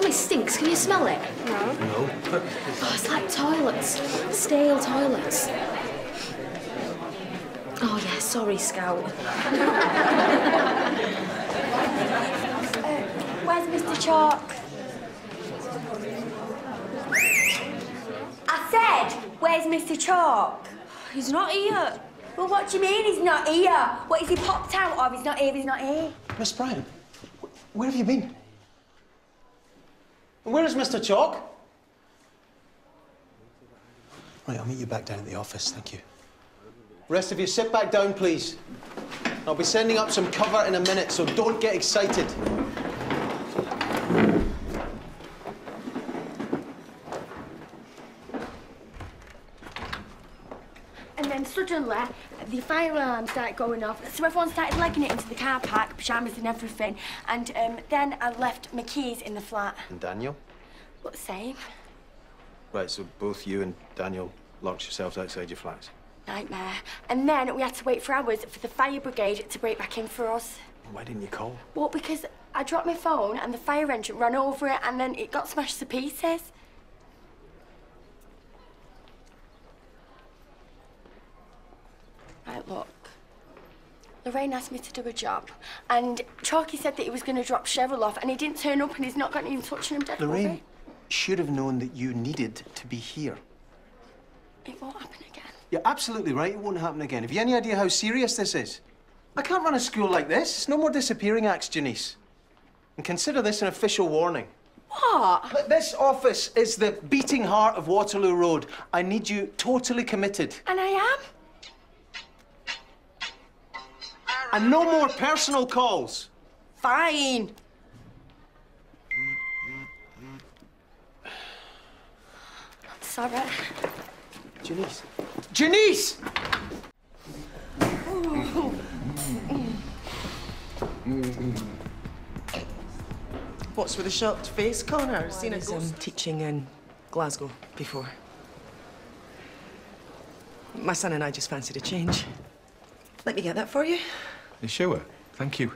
stomach stinks. Can you smell it? No. No. Oh, it's like toilets. Stale toilets. Oh, yeah, sorry, Scout. Where's Mr. Chalk? I said, where's Mr. Chalk? He's not here. Well, what do you mean he's not here? What, is he popped out of? He's not here, he's not here. Miss Bryant, where have you been? And where is Mr. Chalk? Right, I'll meet you back down at the office, thank you. Rest of you, sit back down, please. I'll be sending up some cover in a minute, so don't get excited. And then suddenly, the fire alarm started going off, so everyone started legging it into the car park, pyjamas and everything, and then I left my keys in the flat. And Daniel? What, same? Right, so both you and Daniel locked yourselves outside your flats? Nightmare. And then we had to wait for hours for the fire brigade to break back in for us. Why didn't you call? Well, because I dropped my phone and the fire engine ran over it, and then it got smashed to pieces. Right, look. Lorraine asked me to do a job, and Chalky said that he was going to drop Cheryl off, and he didn't turn up, and he's not gotten in touch with him. Lorraine should have known that you needed to be here. It won't happen again. You're absolutely right, it won't happen again. Have you any idea how serious this is? I can't run a school like this. It's no more disappearing acts, Janice. And consider this an official warning. What? This office is the beating heart of Waterloo Road. I need you totally committed. And I am? And no more personal calls. Fine. I'm sorry. Janice. Janice! What's with the shocked face, Connor? Well, seen a ghost? Teaching in Glasgow before. My son and I just fancied a change. Let me get that for you. The shower. Thank you.